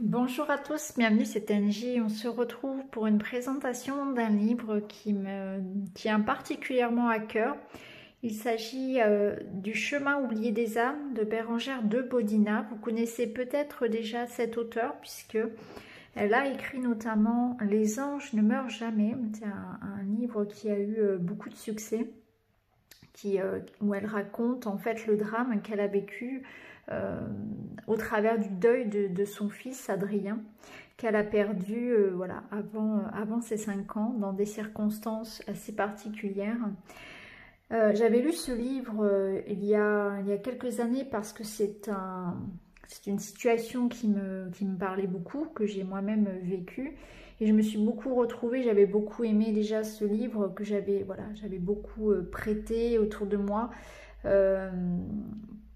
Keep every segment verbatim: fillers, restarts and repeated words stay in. Bonjour à tous, bienvenue, c'est Angie. On se retrouve pour une présentation d'un livre qui me tient particulièrement à cœur. Il s'agit euh, du Chemin oublié des âmes de Bérengère de Bodinat. Vous connaissez peut-être déjà cet auteur puisque elle a écrit notamment Les anges ne meurent jamais. C'est un, un livre qui a eu beaucoup de succès, qui, euh, où elle raconte en fait le drame qu'elle a vécu Euh, au travers du deuil de, de son fils Adrien, qu'elle a perdu euh, voilà, avant, euh, avant ses cinq ans, dans des circonstances assez particulières. Euh, J'avais lu ce livre euh, il, y a, il y a quelques années parce que c'est un, c'est une situation qui me, qui me parlait beaucoup, que j'ai moi-même vécue. Et je me suis beaucoup retrouvée, j'avais beaucoup aimé déjà ce livre que j'avais voilà, j'avais beaucoup euh, prêté autour de moi, euh,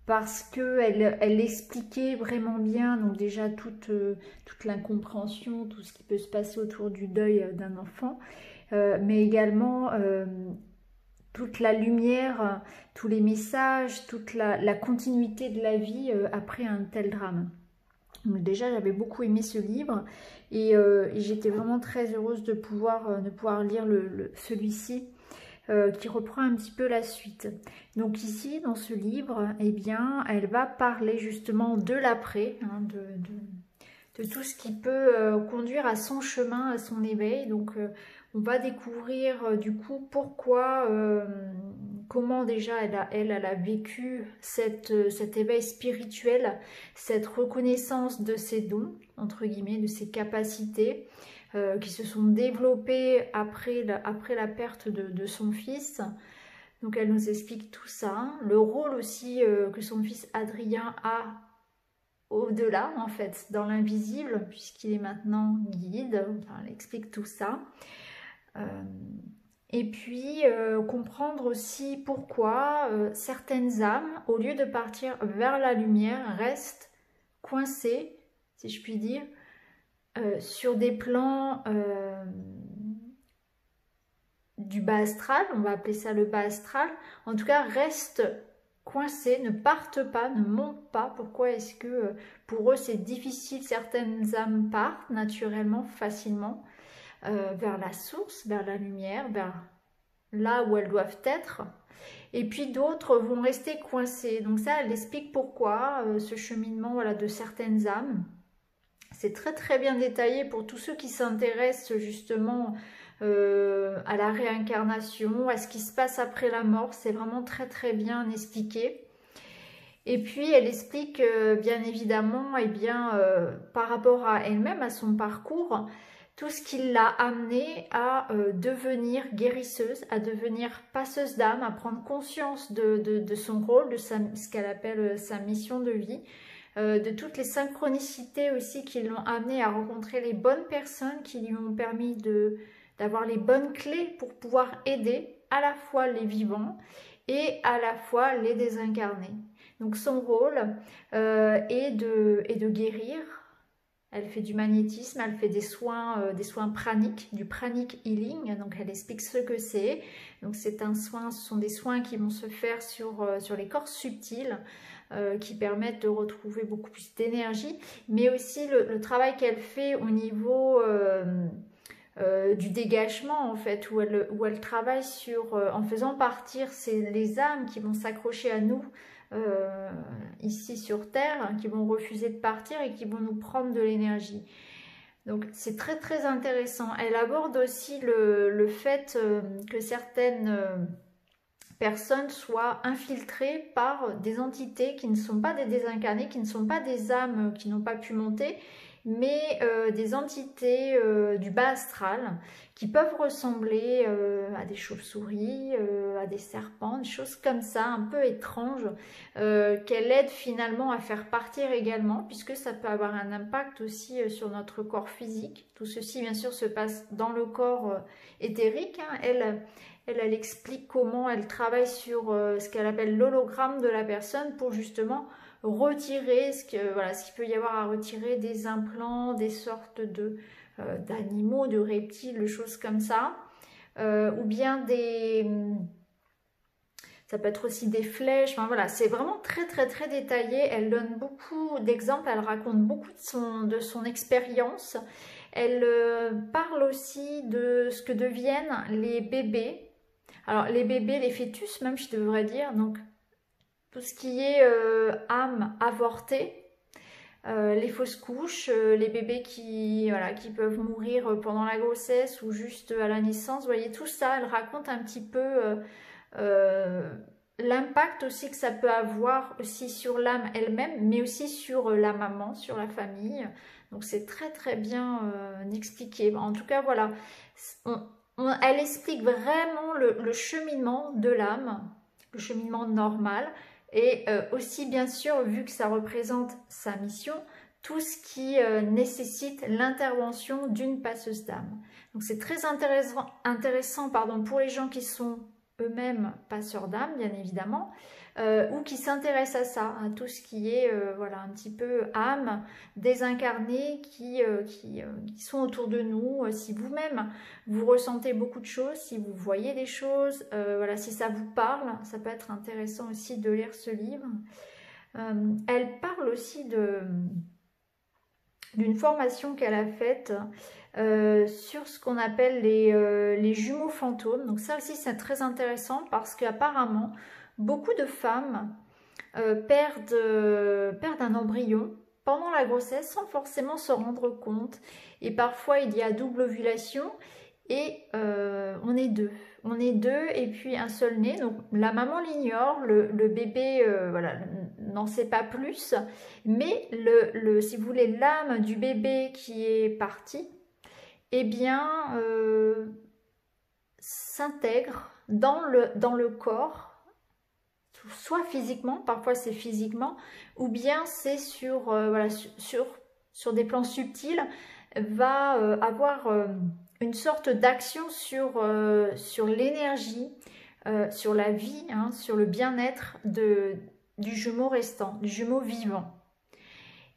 parce qu'elle elle expliquait vraiment bien, donc déjà toute, euh, toute l'incompréhension, tout ce qui peut se passer autour du deuil d'un enfant, euh, mais également euh, toute la lumière, tous les messages, toute la, la continuité de la vie euh, après un tel drame. Donc déjà, j'avais beaucoup aimé ce livre et, euh, et j'étais vraiment très heureuse de pouvoir, de pouvoir lire le, le, celui-ci. Euh, qui reprend un petit peu la suite. Donc ici, dans ce livre, eh bien, elle va parler justement de l'après, hein, de, de, de tout ce qui peut euh, conduire à son chemin, à son éveil. Donc euh, on va découvrir euh, du coup pourquoi, euh, comment déjà elle a, elle, elle a vécu cette, euh, cet éveil spirituel, cette reconnaissance de ses dons, entre guillemets, de ses capacités, Euh, qui se sont développées après la, après la perte de, de son fils. Donc elle nous explique tout ça, hein. Le rôle aussi euh, que son fils Adrien a au-delà, en fait, dans l'invisible, puisqu'il est maintenant guide. Enfin, elle explique tout ça. Euh, et puis, euh, comprendre aussi pourquoi euh, certaines âmes, au lieu de partir vers la lumière, restent coincées, si je puis dire, Euh, sur des plans euh, du bas astral, on va appeler ça le bas astral, en tout cas restent coincés, ne partent pas, ne montent pas. Pourquoi est-ce que euh, pour eux c'est difficile, certaines âmes partent naturellement, facilement, euh, vers la source, vers la lumière, vers là où elles doivent être, et puis d'autres vont rester coincées. Donc ça, elle explique pourquoi euh, ce cheminement voilà, de certaines âmes. C'est très très bien détaillé pour tous ceux qui s'intéressent justement euh, à la réincarnation, à ce qui se passe après la mort. C'est vraiment très très bien expliqué. Et puis elle explique euh, bien évidemment eh bien, euh, par rapport à elle-même, à son parcours, tout ce qui l'a amenée à euh, devenir guérisseuse, à devenir passeuse d'âme, à prendre conscience de, de, de son rôle, de sa, ce qu'elle appelle sa mission de vie. Euh, de toutes les synchronicités aussi qui l'ont amenée à rencontrer les bonnes personnes qui lui ont permis d'avoir les bonnes clés pour pouvoir aider à la fois les vivants et à la fois les désincarnés. Donc son rôle euh, est, de, est de guérir. Elle fait du magnétisme, elle fait des soins, euh, des soins praniques, du pranic healing. Donc elle explique ce que c'est. Donc c'est un soin, ce sont des soins qui vont se faire sur, euh, sur les corps subtils, Euh, qui permettent de retrouver beaucoup plus d'énergie, mais aussi le, le travail qu'elle fait au niveau euh, euh, du dégagement, en fait, où elle, où elle travaille sur, euh, en faisant partir ces, les âmes qui vont s'accrocher à nous euh, ici sur Terre, hein, qui vont refuser de partir et qui vont nous prendre de l'énergie. Donc c'est très très intéressant. Elle aborde aussi le, le fait euh, que certaines... Euh, personnes soient infiltrées par des entités qui ne sont pas des désincarnés, qui ne sont pas des âmes qui n'ont pas pu monter, mais euh, des entités euh, du bas astral qui peuvent ressembler euh, à des chauves-souris, euh, à des serpents, des choses comme ça un peu étranges, euh, qu'elle aide finalement à faire partir également, puisque ça peut avoir un impact aussi euh, sur notre corps physique. Tout ceci bien sûr se passe dans le corps euh, éthérique, hein. Elle, Elle, elle explique comment elle travaille sur euh, ce qu'elle appelle l'hologramme de la personne pour justement retirer ce que, voilà, ce qu'il peut y avoir à retirer, des implants, des sortes de, euh, d'animaux, de reptiles, choses comme ça, euh, ou bien des... Ça peut être aussi des flèches. Enfin, voilà, c'est vraiment très, très, très détaillé. Elle donne beaucoup d'exemples. Elle raconte beaucoup de son, de son expérience. Elle euh, parle aussi de ce que deviennent les bébés. Alors, les bébés, les fœtus, même, je devrais dire. Donc, tout ce qui est euh, âme avortée. Euh, les fausses couches, euh, les bébés qui, voilà, qui peuvent mourir pendant la grossesse ou juste à la naissance, vous voyez, tout ça, elle raconte un petit peu euh, euh, l'impact aussi que ça peut avoir aussi sur l'âme elle-même, mais aussi sur la maman, sur la famille. Donc c'est très très bien euh, expliqué. En tout cas, voilà, on, on, elle explique vraiment le, le cheminement de l'âme, le cheminement normal. Et euh, aussi, bien sûr, vu que ça représente sa mission, tout ce qui euh, nécessite l'intervention d'une passeuse d'âme. Donc c'est très intéressant, intéressant pardon, pour les gens qui sont eux-mêmes passeurs d'âme, bien évidemment, euh, ou qui s'intéressent à ça, à tout ce qui est euh, voilà, un petit peu âme, désincarnée, qui, euh, qui, euh, qui sont autour de nous. Euh, si vous-même, vous ressentez beaucoup de choses, si vous voyez des choses, euh, voilà, si ça vous parle, ça peut être intéressant aussi de lire ce livre. Euh, elle parle aussi de... d'une formation qu'elle a faite euh, sur ce qu'on appelle les, euh, les jumeaux fantômes. Donc ça aussi, c'est très intéressant parce qu'apparemment, beaucoup de femmes euh, perdent, euh, perdent un embryon pendant la grossesse sans forcément se rendre compte. Et parfois, il y a double ovulation et euh, on est deux. On est deux et puis un seul né. Donc la maman l'ignore, le, le bébé euh, voilà, n'en sait pas plus. Mais le, le, si vous voulez, l'âme du bébé qui est parti, eh bien, euh, s'intègre dans le, dans le corps, soit physiquement, parfois c'est physiquement, ou bien c'est sur, euh, voilà, sur, sur, sur des plans subtils, va euh, avoir... Euh, une sorte d'action sur, euh, sur l'énergie, euh, sur la vie, hein, sur le bien-être du jumeau restant, du jumeau vivant.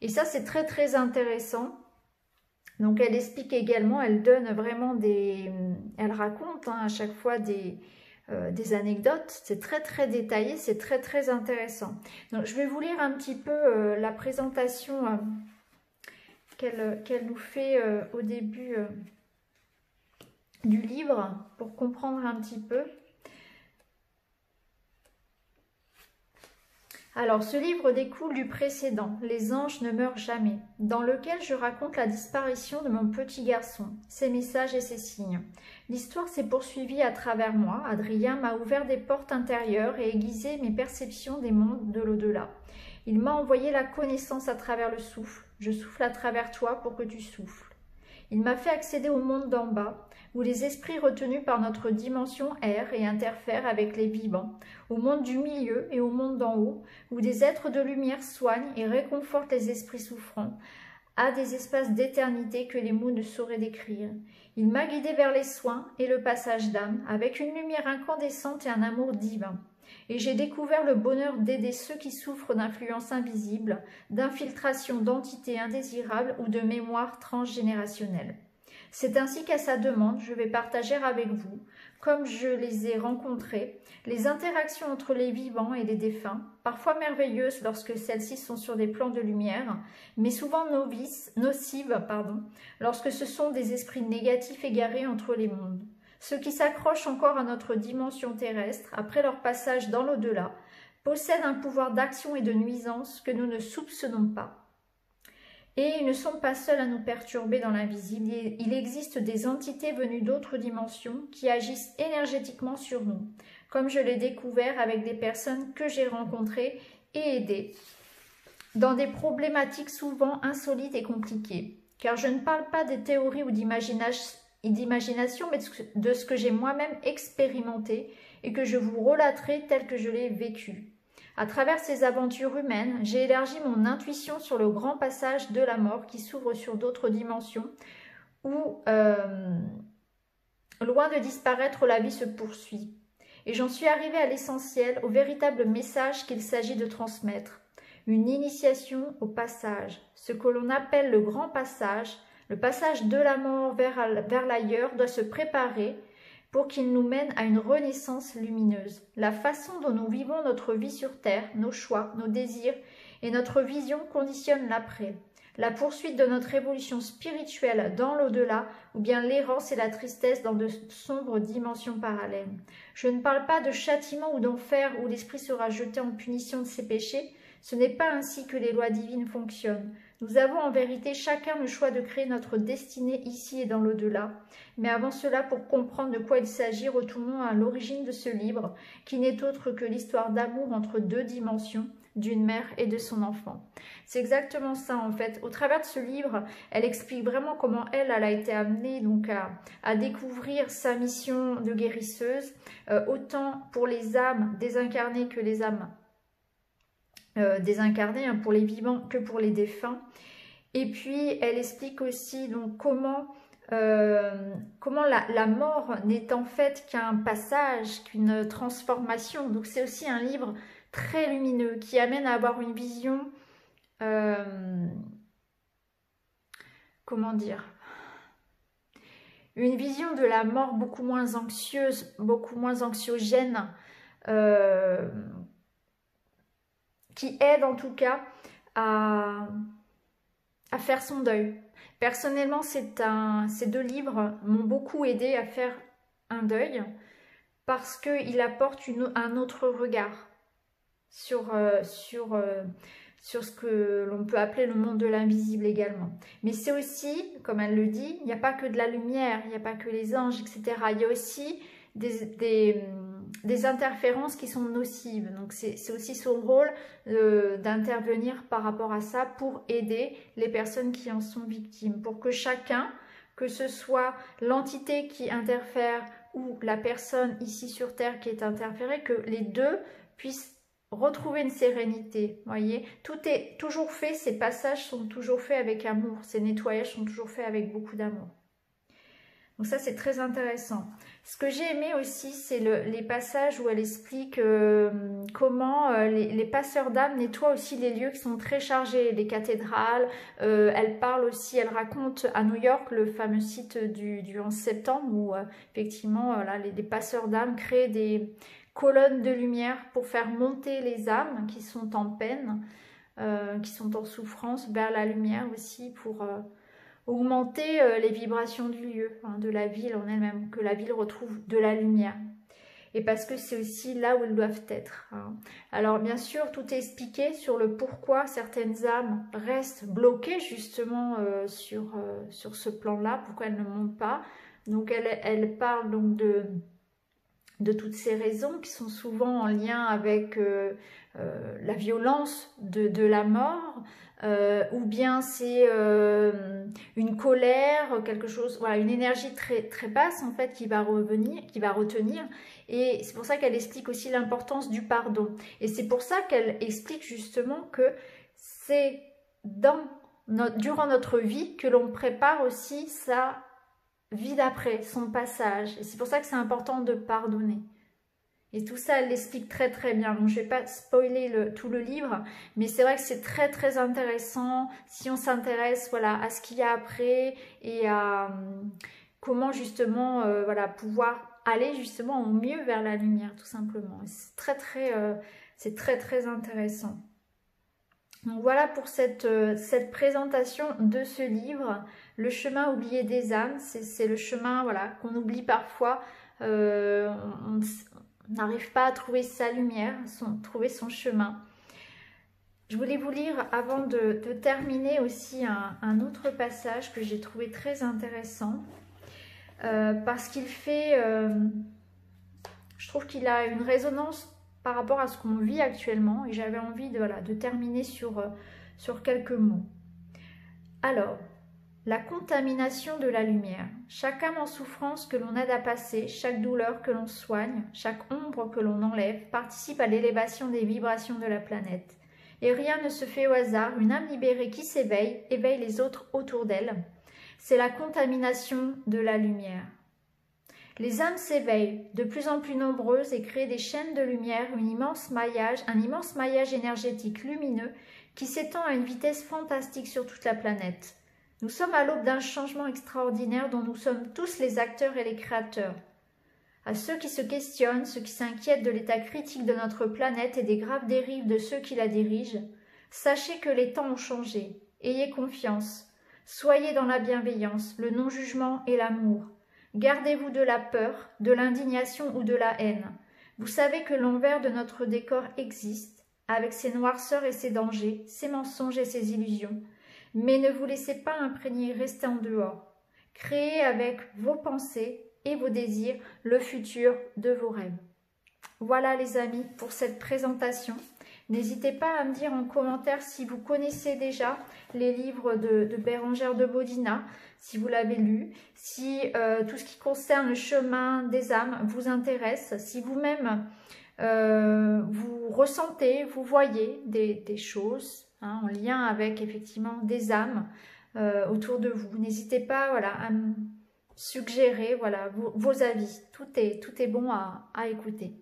Et ça, c'est très très intéressant. Donc elle explique également, elle donne vraiment des... Elle raconte hein, à chaque fois des, euh, des anecdotes. C'est très très détaillé, c'est très très intéressant. Donc je vais vous lire un petit peu euh, la présentation euh, qu'elle qu'elle nous fait euh, au début... Euh, du livre pour comprendre un petit peu. Alors, ce livre découle du précédent, Les anges ne meurent jamais, dans lequel je raconte la disparition de mon petit garçon, ses messages et ses signes. L'histoire s'est poursuivie à travers moi. Adrien m'a ouvert des portes intérieures et aiguisé mes perceptions des mondes de l'au-delà. Il m'a envoyé la connaissance à travers le souffle. Je souffle à travers toi pour que tu souffles. Il m'a fait accéder au monde d'en bas, où les esprits retenus par notre dimension errent et interfèrent avec les vivants, au monde du milieu et au monde d'en haut, où des êtres de lumière soignent et réconfortent les esprits souffrants, à des espaces d'éternité que les mots ne sauraient décrire. Il m'a guidé vers les soins et le passage d'âme, avec une lumière incandescente et un amour divin. Et j'ai découvert le bonheur d'aider ceux qui souffrent d'influences invisibles, d'infiltrations d'entités indésirables ou de mémoires transgénérationnelles. C'est ainsi qu'à sa demande, je vais partager avec vous, comme je les ai rencontrés, les interactions entre les vivants et les défunts, parfois merveilleuses lorsque celles-ci sont sur des plans de lumière, mais souvent novices, nocives, pardon, lorsque ce sont des esprits négatifs égarés entre les mondes. Ceux qui s'accrochent encore à notre dimension terrestre, après leur passage dans l'au-delà, possèdent un pouvoir d'action et de nuisance que nous ne soupçonnons pas. Et ils ne sont pas seuls à nous perturber dans l'invisible. Il existe des entités venues d'autres dimensions qui agissent énergétiquement sur nous, comme je l'ai découvert avec des personnes que j'ai rencontrées et aidées, dans des problématiques souvent insolites et compliquées. Car je ne parle pas des théories ou d'imagination, d'imagination, mais de ce que j'ai moi-même expérimenté et que je vous relaterai tel que je l'ai vécu. À travers ces aventures humaines, j'ai élargi mon intuition sur le grand passage de la mort qui s'ouvre sur d'autres dimensions où, euh, loin de disparaître, la vie se poursuit. Et j'en suis arrivée à l'essentiel, au véritable message qu'il s'agit de transmettre. Une initiation au passage, ce que l'on appelle le grand passage. Le passage de la mort vers, vers l'ailleurs doit se préparer pour qu'il nous mène à une renaissance lumineuse. La façon dont nous vivons notre vie sur Terre, nos choix, nos désirs et notre vision conditionnent l'après. La poursuite de notre évolution spirituelle dans l'au-delà ou bien l'errance et la tristesse dans de sombres dimensions parallèles. Je ne parle pas de châtiment ou d'enfer où l'esprit sera jeté en punition de ses péchés. Ce n'est pas ainsi que les lois divines fonctionnent. Nous avons en vérité chacun le choix de créer notre destinée ici et dans l'au-delà. Mais avant cela, pour comprendre de quoi il s'agit, retournons à l'origine de ce livre, qui n'est autre que l'histoire d'amour entre deux dimensions, d'une mère et de son enfant. C'est exactement ça en fait. Au travers de ce livre, elle explique vraiment comment elle, elle a été amenée donc à, à découvrir sa mission de guérisseuse, euh, autant pour les âmes désincarnées que les âmes euh, désincarnées, hein, pour les vivants que pour les défunts. Et puis elle explique aussi donc comment Euh, comment la, la mort n'est en fait qu'un passage, qu'une transformation. Donc c'est aussi un livre très lumineux qui amène à avoir une vision, euh, comment dire, une vision de la mort beaucoup moins anxieuse, beaucoup moins anxiogène, euh, qui aide en tout cas à, à faire son deuil. Personnellement, c'est un, ces deux livres m'ont beaucoup aidé à faire un deuil parce qu'il apporte une, un autre regard sur, euh, sur, euh, sur ce que l'on peut appeler le monde de l'invisible également. Mais c'est aussi, comme elle le dit, il n'y a pas que de la lumière, il n'y a pas que les anges, et cetera. Il y a aussi des, des, des interférences qui sont nocives. Donc c'est aussi son rôle euh, d'intervenir par rapport à ça pour aider les personnes qui en sont victimes, pour que chacun, que ce soit l'entité qui interfère ou la personne ici sur Terre qui est interférée, que les deux puissent retrouver une sérénité, voyez. Tout est toujours fait, ces passages sont toujours faits avec amour, ces nettoyages sont toujours faits avec beaucoup d'amour. Donc ça, c'est très intéressant. Ce que j'ai aimé aussi, c'est le, les passages où elle explique euh, comment euh, les, les passeurs d'âme nettoient aussi les lieux qui sont très chargés, les cathédrales. Euh, elle parle aussi, elle raconte à New York le fameux site du, du onze septembre où euh, effectivement euh, là, les, les passeurs d'âme créent des colonnes de lumière pour faire monter les âmes qui sont en peine, euh, qui sont en souffrance, vers la lumière aussi pour... Euh, augmenter les vibrations du lieu, hein, de la ville en elle-même, que la ville retrouve de la lumière. Et parce que c'est aussi là où elles doivent être. Hein. Alors bien sûr, tout est expliqué sur le pourquoi certaines âmes restent bloquées justement euh, sur, euh, sur ce plan-là, pourquoi elles ne montent pas. Donc elle, elle parle donc de... de toutes ces raisons qui sont souvent en lien avec euh, euh, la violence de, de la mort, euh, ou bien c'est euh, une colère, quelque chose, voilà, une énergie très, très basse en fait qui va revenir, qui va retenir. Et c'est pour ça qu'elle explique aussi l'importance du pardon. Et c'est pour ça qu'elle explique justement que c'est dans notre, durant notre vie que l'on prépare aussi sa vie d'après, son passage. Et c'est pour ça que c'est important de pardonner. Et tout ça, elle l'explique très très bien. Donc je ne vais pas spoiler le, tout le livre, mais c'est vrai que c'est très très intéressant si on s'intéresse voilà, à ce qu'il y a après et à euh, comment justement euh, voilà, pouvoir aller justement au mieux vers la lumière tout simplement. C'est très très, euh, c'est très très intéressant. Donc voilà pour cette, euh, cette présentation de ce livre, Le chemin oublié des âmes. C'est le chemin voilà, qu'on oublie parfois, euh, on n'arrive pas à trouver sa lumière, son, trouver son chemin. Je voulais vous lire avant de, de terminer aussi un, un autre passage que j'ai trouvé très intéressant, euh, parce qu'il fait, euh, je trouve qu'il a une résonance par rapport à ce qu'on vit actuellement, et j'avais envie de, voilà, de terminer sur, euh, sur quelques mots. Alors, la contamination de la lumière. Chaque âme en souffrance que l'on aide à passer, chaque douleur que l'on soigne, chaque ombre que l'on enlève, participe à l'élévation des vibrations de la planète. Et rien ne se fait au hasard, une âme libérée qui s'éveille, éveille les autres autour d'elle. C'est la contamination de la lumière. Les âmes s'éveillent, de plus en plus nombreuses, et créent des chaînes de lumière, un immense maillage, un immense maillage énergétique lumineux qui s'étend à une vitesse fantastique sur toute la planète. Nous sommes à l'aube d'un changement extraordinaire dont nous sommes tous les acteurs et les créateurs. à ceux qui se questionnent, ceux qui s'inquiètent de l'état critique de notre planète et des graves dérives de ceux qui la dirigent, sachez que les temps ont changé, ayez confiance, soyez dans la bienveillance, le non-jugement et l'amour, gardez-vous de la peur, de l'indignation ou de la haine, vous savez que l'envers de notre décor existe, avec ses noirceurs et ses dangers, ses mensonges et ses illusions, mais ne vous laissez pas imprégner, restez en dehors, créez avec vos pensées et vos désirs, le futur de vos rêves. Voilà les amis pour cette présentation. N'hésitez pas à me dire en commentaire si vous connaissez déjà les livres de, de Bérengère de Bodinat, si vous l'avez lu, si euh, tout ce qui concerne le chemin des âmes vous intéresse, si vous-même euh, vous ressentez, vous voyez des, des choses hein, en lien avec effectivement des âmes euh, autour de vous. N'hésitez pas voilà, à me suggérer voilà, vos, vos avis, tout est, tout est bon à, à écouter.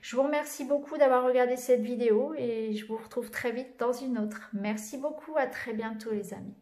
Je vous remercie beaucoup d'avoir regardé cette vidéo et je vous retrouve très vite dans une autre. Merci beaucoup, à très bientôt les amis.